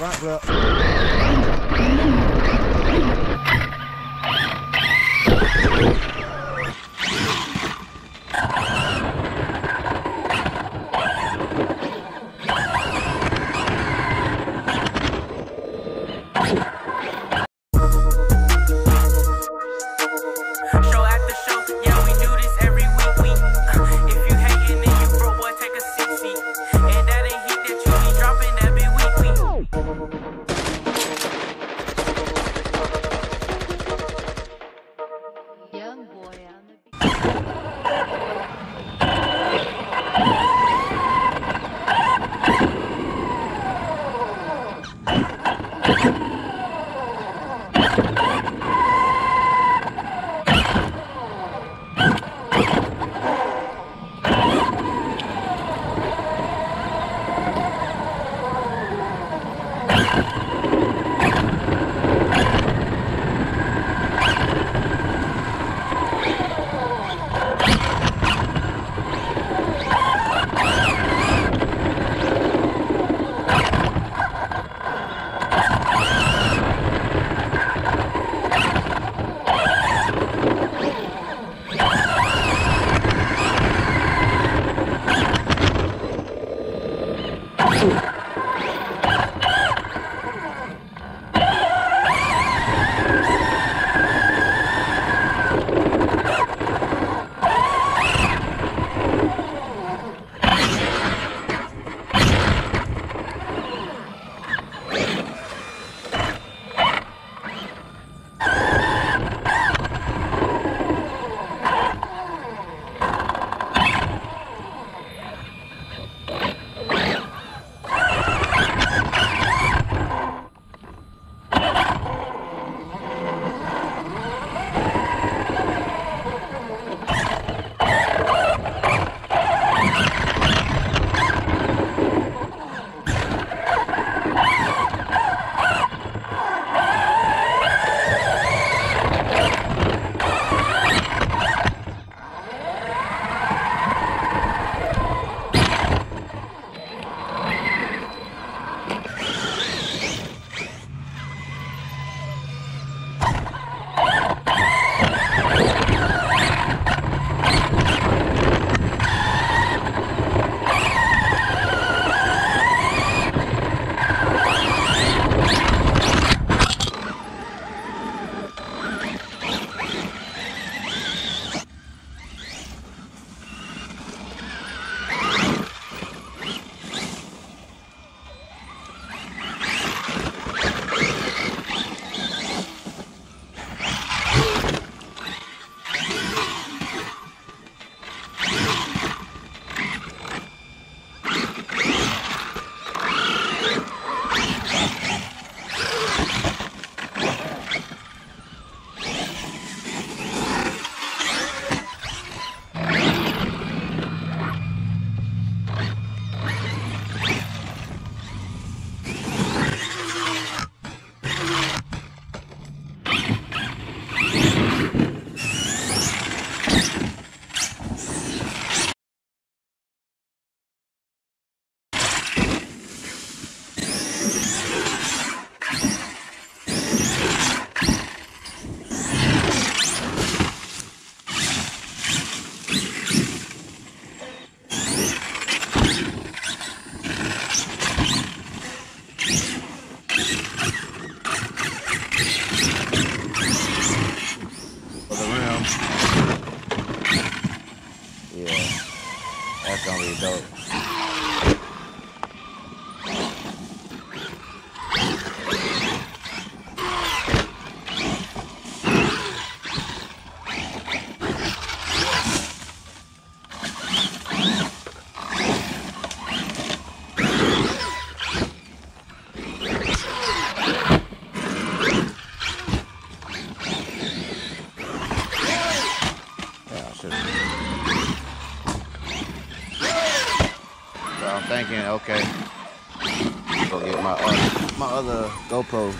Right, look. Okay, I'm gonna get my other GoPro.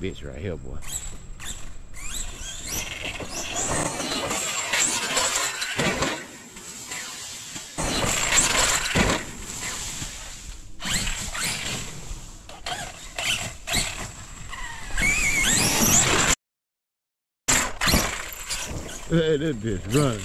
Bitch right here, boy. Let that bitch run.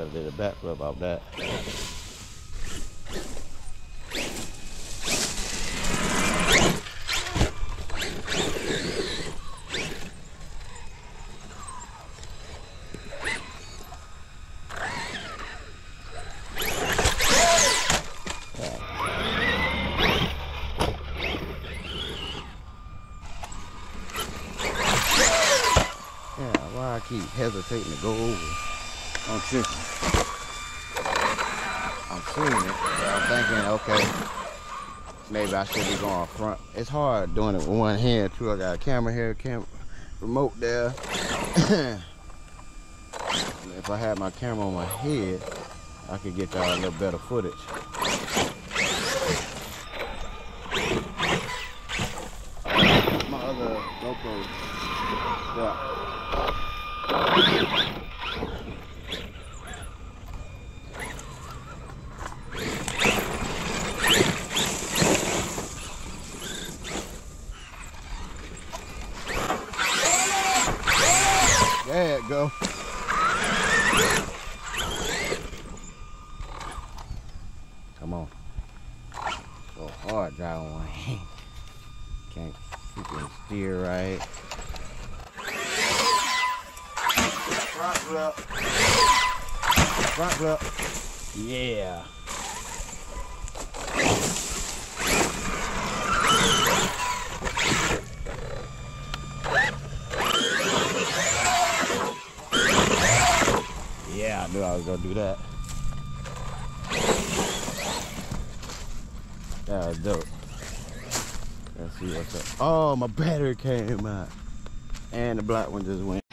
I did a back flip off that. why I keep hesitating to go over. I'm tripping. I'm seeing it, but I'm thinking, okay, maybe I should be going front. It's hard doing it with one hand too. I got a camera here, remote there. If I had my camera on my head, I could get y'all a little better footage. My other GoPro. Yeah. There it go. Come on. So hard driving one hand. Can't freaking steer right. Front flip. Front flip. Yeah. Yeah, I knew I was gonna do that. That was dope. Let's see what's up. Oh, my battery came out. And the black one just went.